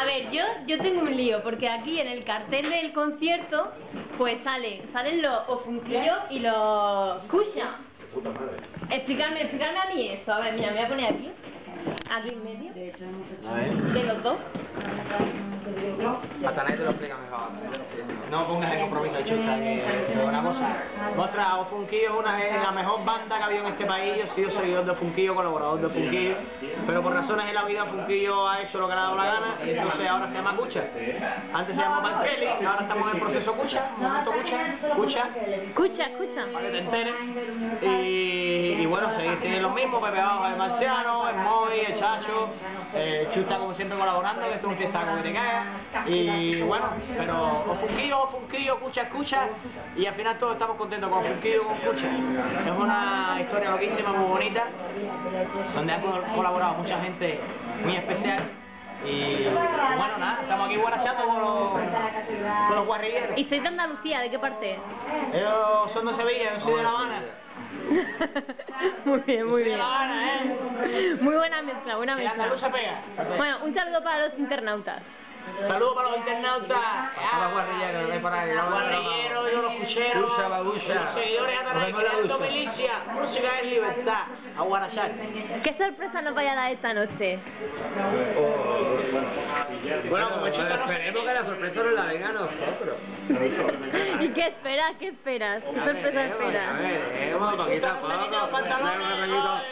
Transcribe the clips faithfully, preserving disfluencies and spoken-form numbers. A ver, yo, yo tengo un lío, porque aquí en el cartel del concierto, pues sale, salen los O'Funk'illos y los Cucha. Explicarme, explicarme a mí eso. A ver, mira, me voy a poner aquí. Aquí en medio. De hecho, de los dos. Satanás te lo explica mejor. No pongas en compromiso de Chucha, que una cosa. Otra, O'Funk'illos una vez la mejor banda que ha habido en este país. Yo he sido seguidor de O'Funk'illos, colaborador de O'Funk'illos, pero por razones de la vida O'Funk'illos ha hecho lo que le ha dado la gana y entonces ahora se llama Cucha. Antes se llamaba Panceli, ahora estamos en el proceso Cucha, momento Cucha, Cucha, Cucha, Cucha, para que te enteres. Y, y bueno, seguir tienen los mismos, Pepe Bajo, el Marciano, el Moy, el Chacho, eh, Chucha como siempre colaborando, que esto es un fiestaco que te cae. Y bueno, pero O'Funk'illos, O'Funk'illos, Cucha, Cucha, y al final todos estamos contentos con O'Funk'illos, con Cucha. Es una historia loquísima, muy bonita, donde ha colaborado mucha gente muy especial. Y bueno, nada, estamos aquí guarachando con los, con los guarrilleros. ¿Y soy de Andalucía? ¿De qué parte? Ellos son de Sevilla, yo soy de La Habana. Muy bien, muy bien. Muy buena mezcla, buena mezcla. Bueno, un saludo para los internautas. Saludos para los internautas, para los guarrilleros, para los guarrilleros, yo los cucheros, los seguidores atanay creando milicia, música es libertad, a guarachar. ¿Qué sorpresa nos vaya a dar esta noche? Bueno, como chicos, esperemos que la sorpresa nos la venga a nosotros. ¿Y qué esperas? ¿Qué esperas? ¿Qué sorpresa esperas? A ver, vamos a poquito a poco,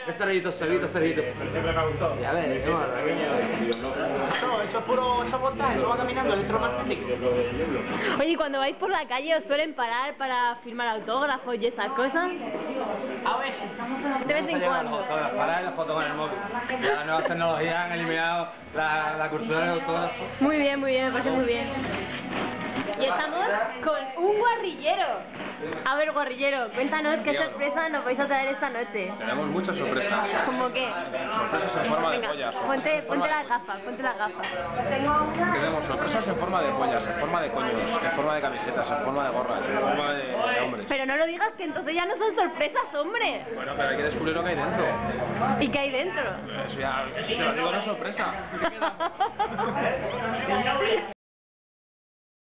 este rollito, este rollito, este rollito. Siempre me gustó. A ver, vamos a ver. No, eso es puro, eso es puro. Eso va caminando, el electromagnético. Oye, ¿y cuando vais por la calle os suelen parar para firmar autógrafos y esas cosas? A veces. De vez en cuando. Parar las fotos con el móvil. Las nuevas tecnologías han eliminado la, la cultura del autógrafo. Muy bien, muy bien, me parece muy bien. Y estamos con un guarrillero. A ver, guarrillero, cuéntanos qué sorpresa nos vais a traer esta noche. Tenemos muchas sorpresas. ¿Cómo qué? Sorpresas en forma de pollas. Ponte, ponte las gafas, ponte las gafas. Tenemos sorpresas en forma de pollas, en forma de coños, en forma de camisetas, en forma de gorras, en forma de, de hombres. Pero no lo digas, que entonces ya no son sorpresas, hombre. Bueno, pero hay que descubrir lo que hay dentro. ¿Y qué hay dentro? Eso ya, te lo digo, no es sorpresa.